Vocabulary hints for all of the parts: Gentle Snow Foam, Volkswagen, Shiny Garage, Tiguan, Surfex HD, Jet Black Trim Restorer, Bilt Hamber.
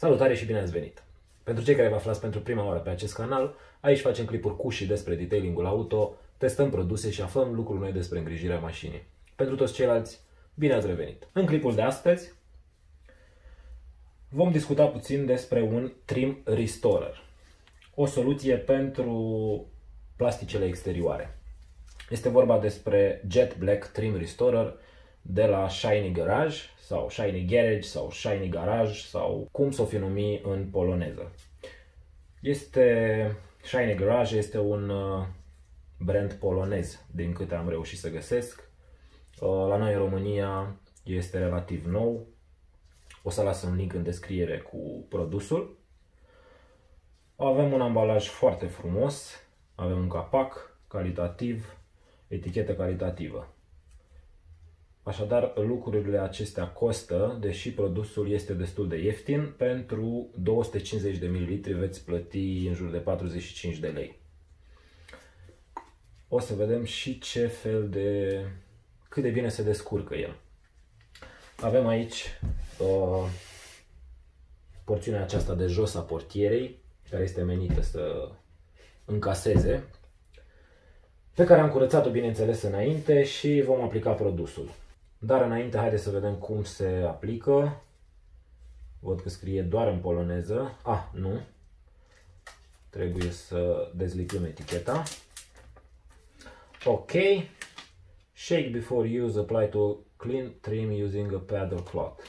Salutare și bine ați venit! Pentru cei care vă aflați pentru prima oară pe acest canal, aici facem clipuri cu și despre detailing-ul auto, testăm produse și aflăm lucruri noi despre îngrijirea mașinii. Pentru toți ceilalți, bine ați revenit! În clipul de astăzi vom discuta puțin despre un Trim Restorer, o soluție pentru plasticele exterioare. Este vorba despre Jet Black Trim Restorer de la Shiny Garage sau Shiny Garage sau Shiny Garage sau cum s-o fi numit în poloneză. Shiny Garage este un brand polonez, din câte am reușit să găsesc. La noi în România este relativ nou. O să las un link în descriere cu produsul. Avem un ambalaj foarte frumos, avem un capac calitativ, etichetă calitativă. Așadar, lucrurile acestea costă, deși produsul este destul de ieftin, pentru 250 de ml veți plăti în jur de 45 de lei. O să vedem și cât de bine se descurcă el. Avem aici porțiunea aceasta de jos a portierei, care este menită să încaseze, pe care am curățat-o, bineînțeles, înainte și vom aplica produsul. Dar înainte, haideți să vedem cum se aplică. Văd că scrie doar în poloneză. Nu. Trebuie să dezlipim eticheta. Ok. Shake before use, apply to clean trim using a paddle cloth.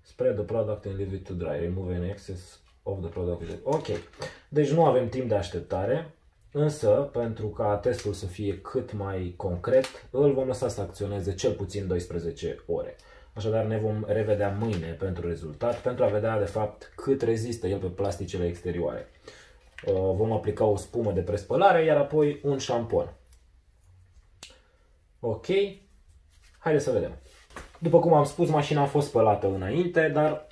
Spread the product and leave it to dry. Remove any excess of the product. Ok. Deci nu avem timp de așteptare. Însă, pentru ca testul să fie cât mai concret, îl vom lăsa să acționeze cel puțin 12 ore. Așadar, ne vom revedea mâine pentru rezultat, pentru a vedea, de fapt, cât rezistă el pe plasticele exterioare. Vom aplica o spumă de prespălare, iar apoi un șampon. Ok, haideți să vedem. După cum am spus, mașina a fost spălată înainte, dar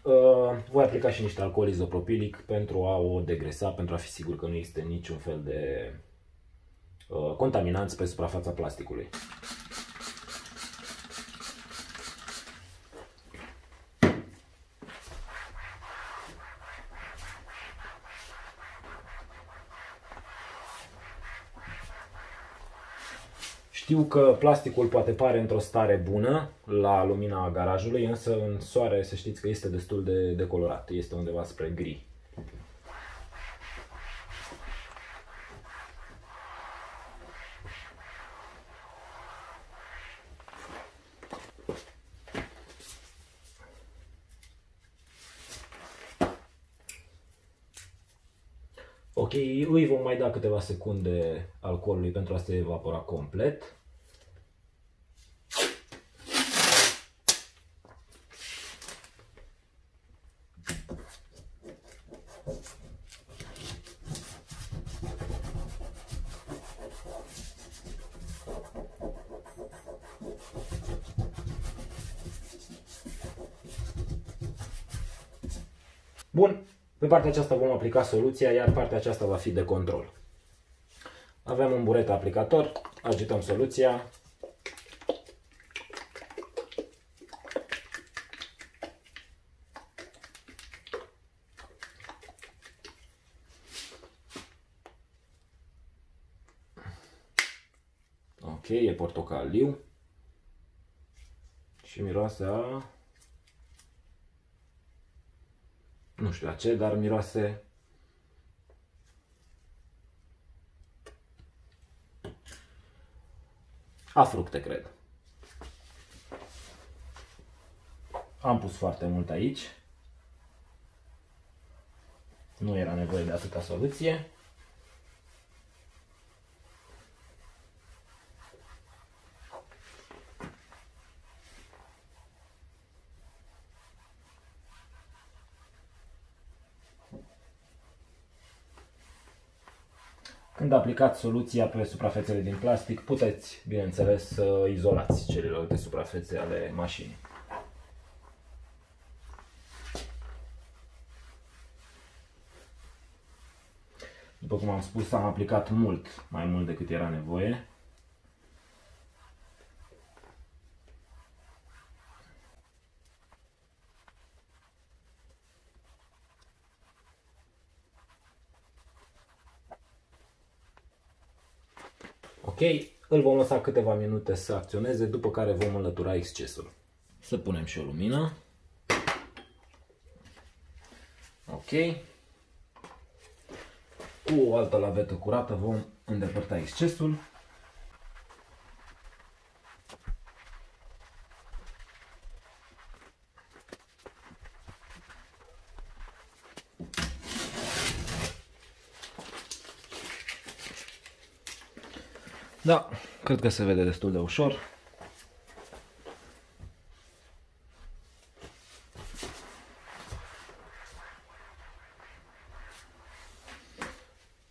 voi aplica și niște alcool izopropilic pentru a o degresa, pentru a fi sigur că nu există niciun fel de contaminanți pe suprafața plasticului. Știu că plasticul poate pare într-o stare bună la lumina garajului, însă în soare să știți că este destul de decolorat, este undeva spre gri. Ok, îi vom mai da câteva secunde alcoolului pentru a se evapora complet. Bun, pe partea aceasta vom aplica soluția, iar partea aceasta va fi de control. Avem un buret aplicator, agităm soluția. Ok, e portocaliu și miroase a... Nu știu la ce, dar miroase a fructe, cred. Am pus foarte mult aici. Nu era nevoie de atâta soluție. Când aplicați soluția pe suprafețele din plastic, puteți, bineînțeles, să izolați celelalte suprafețe ale mașinii. După cum am spus, am aplicat mult, mai mult decât era nevoie. Ok, îl vom lăsa câteva minute să acționeze, după care vom înlătura excesul. Să punem și o lumină. Ok. Cu o altă lavetă curată vom îndepărta excesul. Da, cred că se vede destul de ușor.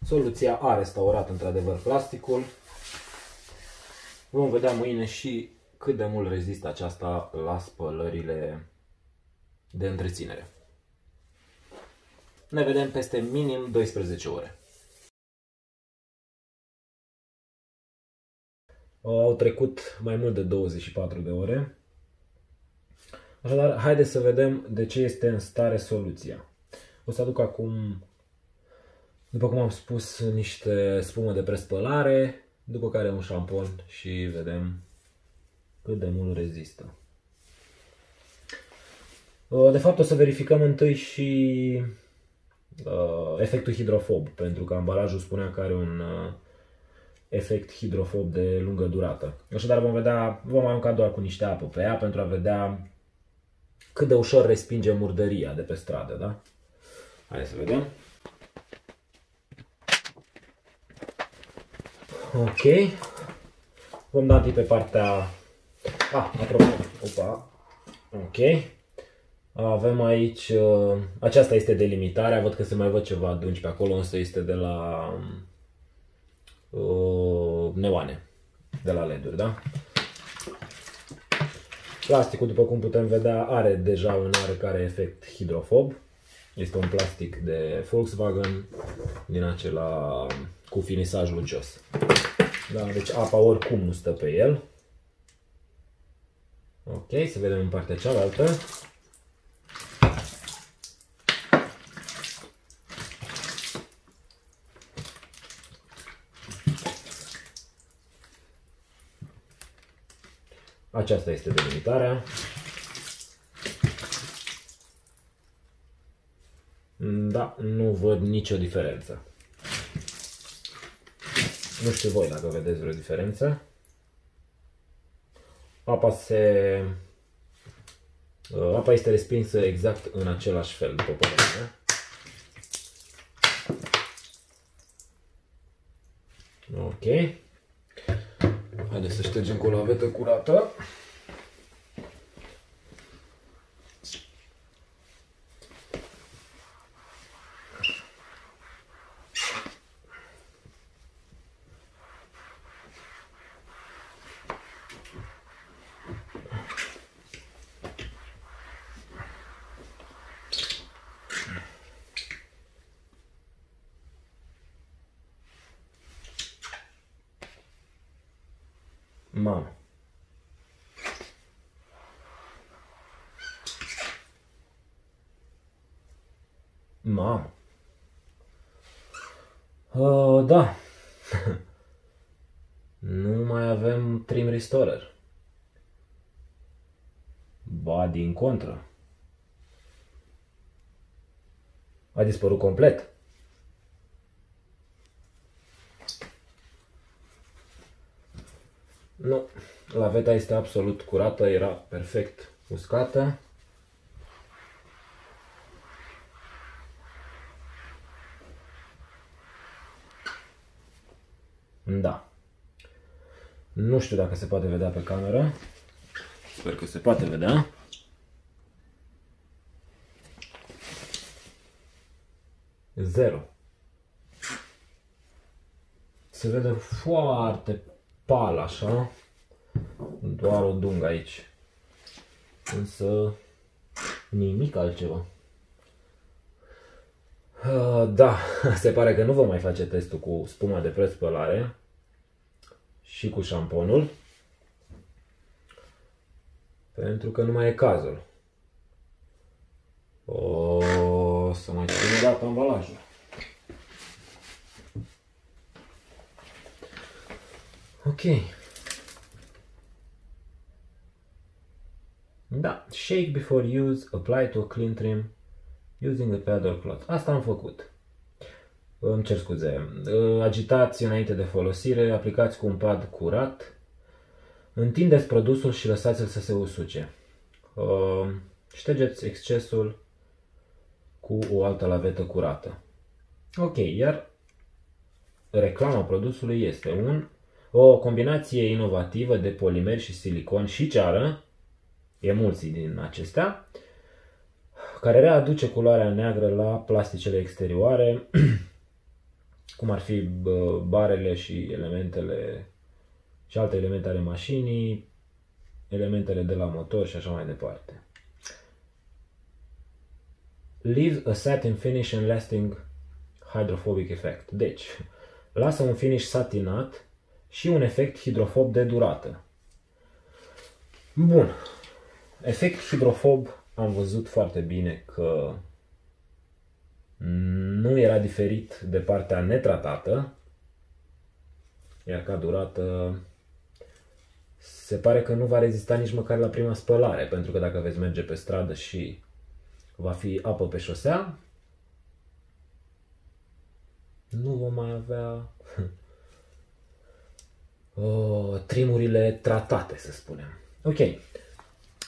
Soluția a restaurat într-adevăr plasticul. Vom vedea mâine și cât de mult rezistă aceasta la spălările de întreținere. Ne vedem peste minim 12 ore. Au trecut mai mult de 24 de ore. Așadar, haideți să vedem de ce este în stare soluția. O să aduc acum, după cum am spus, niște spumă de prespălare, după care un șampon și vedem cât de mult rezistă. De fapt, o să verificăm întâi și efectul hidrofob, pentru că ambalajul spunea că are un efect hidrofob de lungă durată. Așadar vom arunca doar cu niște apă pe ea pentru a vedea cât de ușor respinge murdăria de pe stradă, da? Hai să vedem. Ok. Vom da pe partea... apropo. Opa. Ok. Avem aici... Aceasta este delimitarea. Văd că se mai văd ceva adânci pe acolo, însă este de la... neoane de la LED-uri, da? Plasticul, după cum putem vedea, are deja un oarecare efect hidrofob. Este un plastic de Volkswagen din acela cu finisaj lucios. Da, deci apa oricum nu stă pe el. Ok, să vedem în partea cealaltă. Aceasta este delimitarea. Da, nu văd nicio diferență. Nu știu voi dacă vedeți vreo diferență. Apa este respinsă exact în același fel, după părerea mea. Ok. Haideți să ștergem cu o lavetă curată. Mamă. Mamă. Da. Nu mai avem trim restorer. Ba, din contră. A dispărut complet. Nu, laveta este absolut curată, era perfect uscată. Da. Nu știu dacă se poate vedea pe cameră. Sper că se poate vedea. Zero. Se vede foarte pal, așa, doar o dungă aici, însă nimic altceva. Da, se pare că nu vom mai face testul cu spuma de prespălare și cu șamponul, pentru că nu mai e cazul. O să mai țin data ambalajul. Da, shake before use, apply to a clean trim using the paddle cloth. Asta am făcut. Îmi cer scuze. Agitați înainte de folosire, aplicați cu un pad curat, întindeți produsul și lăsați-l să se usuce. Ștergeți excesul cu o altă lavetă curată. Ok, iar reclama produsului este o combinație inovativă de polimer și silicon și ceară, emulsii din acestea, care readuce culoarea neagră la plasticele exterioare, cum ar fi barele și elementele și alte elemente ale mașinii, elementele de la motor și așa mai departe. Leaves a satin finish and lasting hydrophobic effect. Deci, lasă un finish satinat și un efect hidrofob de durată. Bun. Efect hidrofob am văzut foarte bine că nu era diferit de partea netratată, iar ca durată se pare că nu va rezista nici măcar la prima spălare, pentru că dacă veți merge pe stradă și va fi apă pe șosea, nu vom mai avea trimurile tratate, să spunem. Ok.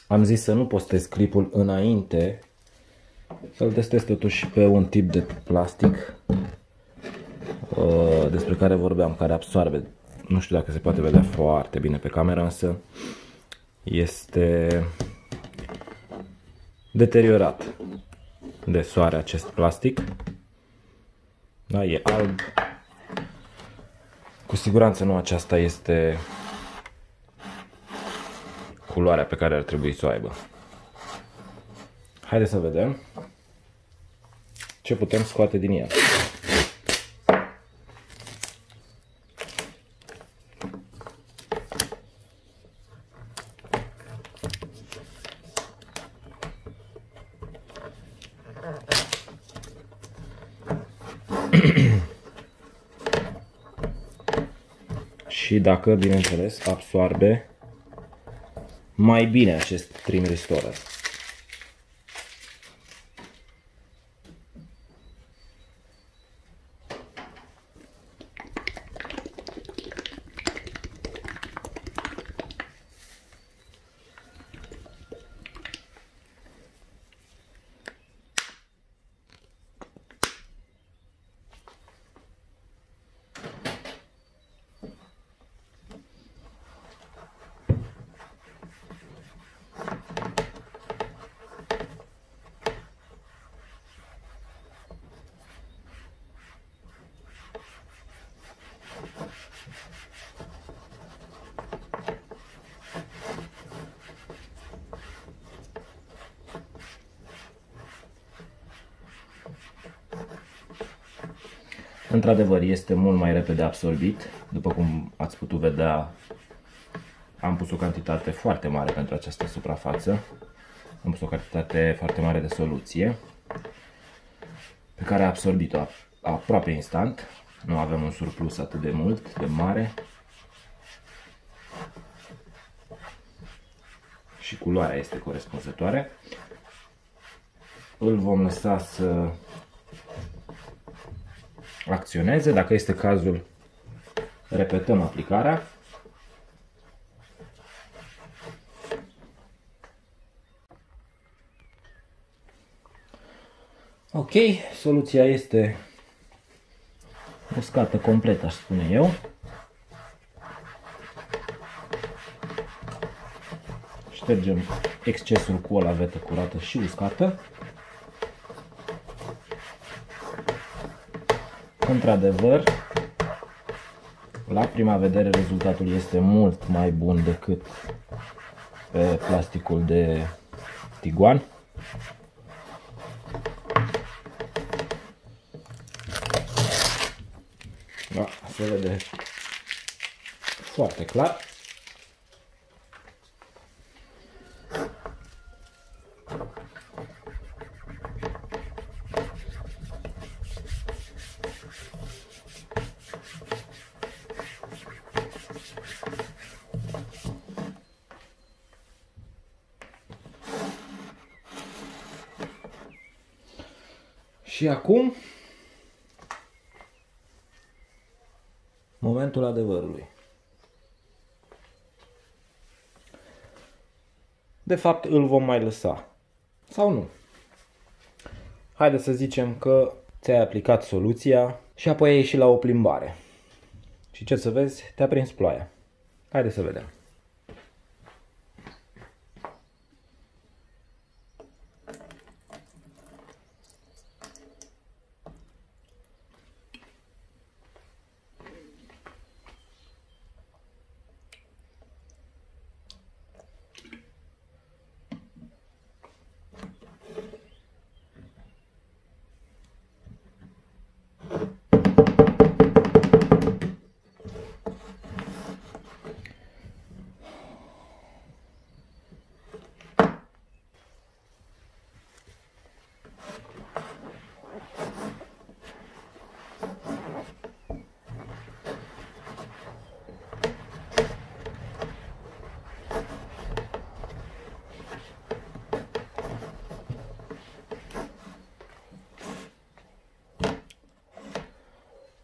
Am zis să nu postez clipul înainte, să-l testez totuși pe un tip de plastic despre care vorbeam, care absorbe. Nu știu dacă se poate vedea foarte bine pe cameră, însă este deteriorat de soare acest plastic. Da, e alb. Cu siguranță nu aceasta este culoarea pe care ar trebui să o aibă. Haideți să vedem ce putem scoate din ea. Și dacă, bineînțeles, absorbe mai bine acest trim restorer. Într-adevăr, este mult mai repede absorbit. După cum ați putut vedea, am pus o cantitate foarte mare pentru această suprafață. Am pus o cantitate foarte mare de soluție, pe care a absorbit-o aproape instant. Nu avem un surplus atât de mult, de mare. Și culoarea este corespunzătoare. Îl vom lăsa să acționeze, dacă este cazul, repetăm aplicarea. Ok, soluția este uscată complet, aș spune eu. Ștergem excesul cu o lavetă curată și uscată. Într-adevăr, la prima vedere, rezultatul este mult mai bun decât pe plasticul de Tiguan. Da, se vede foarte clar. Și acum momentul adevărului. De fapt, îl vom mai lăsa. Sau nu? Haideți să zicem că ți-ai aplicat soluția și apoi ai ieșit la o plimbare. Și ce să vezi? Te-a prins ploaia. Haideți să vedem.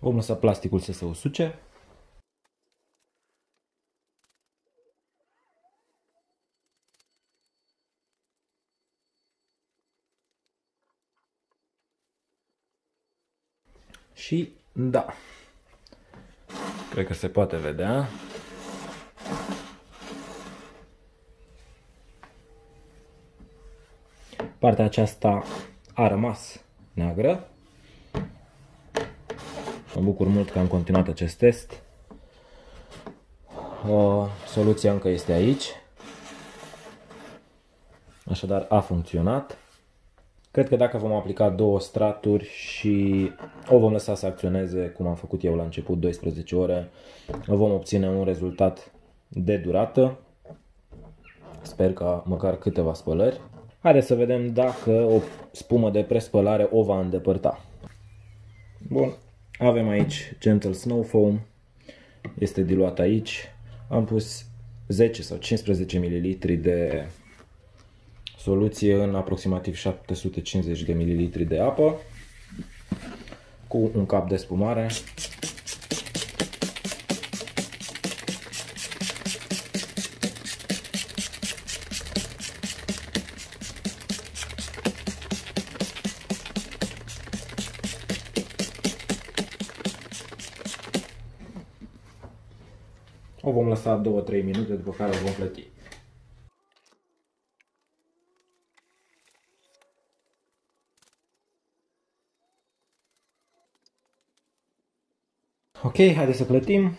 Vom lăsa plasticul să se usuce. Și da, cred că se poate vedea. Partea aceasta a rămas neagră. Mă bucur mult că am continuat acest test. Soluția încă este aici. Așadar a funcționat. Cred că dacă vom aplica două straturi și o vom lăsa să acționeze cum am făcut eu la început, 12 ore, vom obține un rezultat de durată. Sper că măcar câteva spălări. Haideți să vedem dacă o spumă de prespălare o va îndepărta. Bun. Avem aici Gentle Snow Foam, este diluat aici, am pus 10 sau 15 ml de soluție în aproximativ 750 de ml de apă, cu un cap de spumare. O vom lăsa 2-3 minute, după care o vom plăti. Ok, haideți să plătim.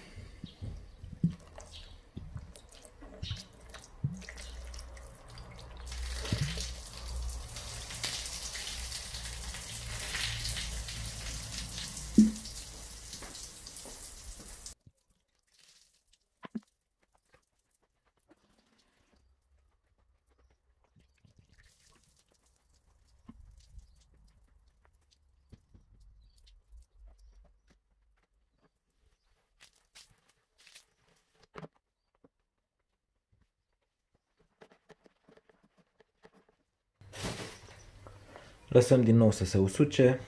Lăsăm din nou să se usuce.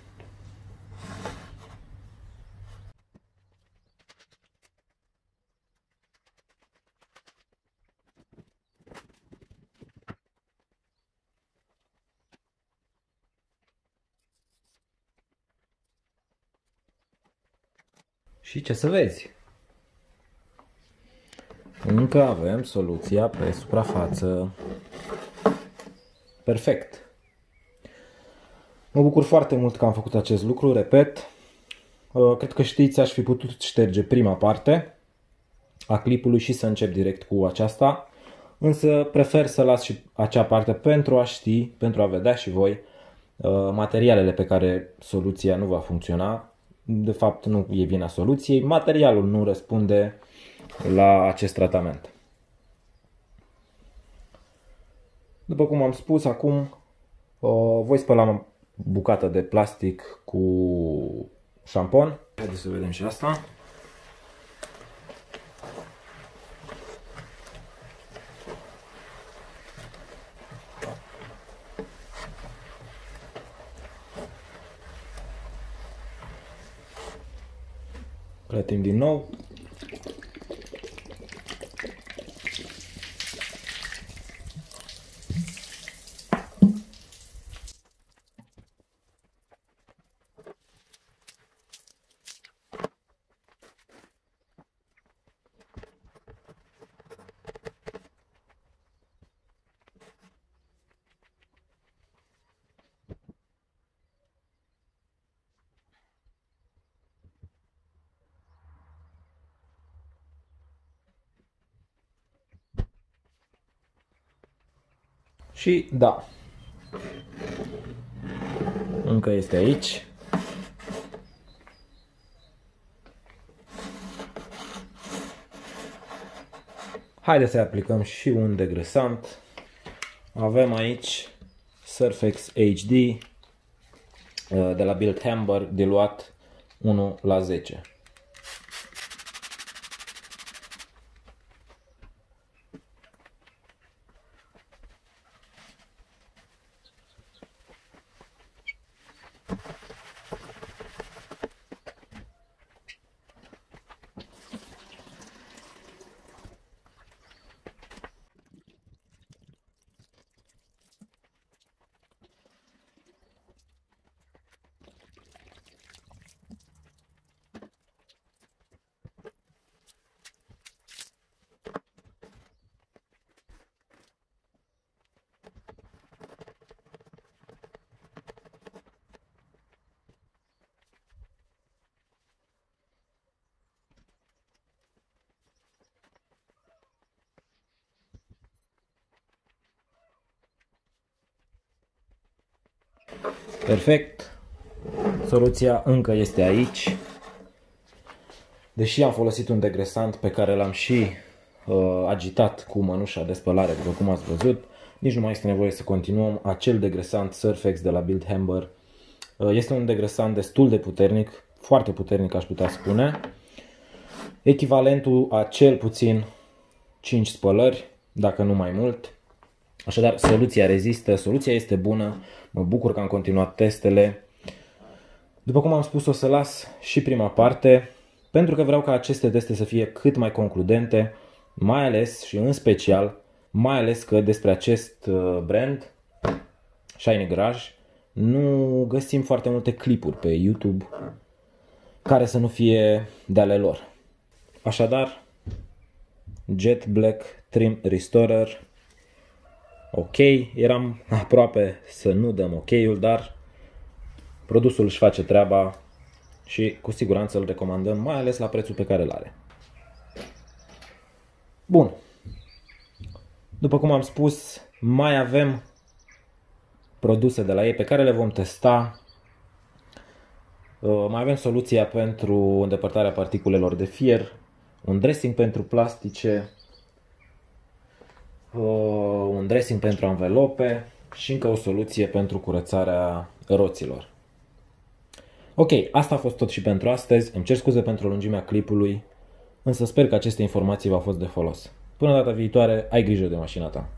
Și ce să vezi? Încă avem soluția pe suprafață. Perfect! Mă bucur foarte mult că am făcut acest lucru, repet. Cred că știți, aș fi putut șterge prima parte a clipului și să încep direct cu aceasta, însă prefer să las și acea parte pentru a ști, pentru a vedea și voi materialele pe care soluția nu va funcționa. De fapt, nu e vina soluției, materialul nu răspunde la acest tratament. După cum am spus, acum voi spăla bucată de plastic cu șampon. Haideți să vedem și asta. Plătim din nou. Și da, încă este aici. Haideți să aplicăm și un degresant. Avem aici Surfex HD de la Bilt Hamber diluat 1:10. Perfect, soluția încă este aici, deși am folosit un degresant pe care l-am și agitat cu mănușa de spălare, după cum ați văzut, nici nu mai este nevoie să continuăm. Acel degresant Surfex de la Bilt Hamber este un degresant destul de puternic, foarte puternic aș putea spune, echivalentul a cel puțin 5 spălări, dacă nu mai mult. Așadar, soluția rezistă, soluția este bună, mă bucur că am continuat testele. După cum am spus, o să las și prima parte, pentru că vreau ca aceste teste să fie cât mai concludente, mai ales și în special, mai ales că despre acest brand, Shiny Garage, nu găsim foarte multe clipuri pe YouTube care să nu fie de ale lor. Așadar, Jet Black Trim Restorer. Ok, eram aproape să nu dăm ok-ul, dar produsul își face treaba și cu siguranță îl recomandăm, mai ales la prețul pe care îl are. Bun, după cum am spus, mai avem produse de la ei pe care le vom testa. Mai avem soluția pentru îndepărtarea particulelor de fier, un dressing pentru plastice, un dressing pentru anvelope și încă o soluție pentru curățarea roților. Ok, asta a fost tot și pentru astăzi. Îmi cer scuze pentru lungimea clipului, însă sper că aceste informații v-au fost de folos. Până data viitoare, ai grijă de mașina ta!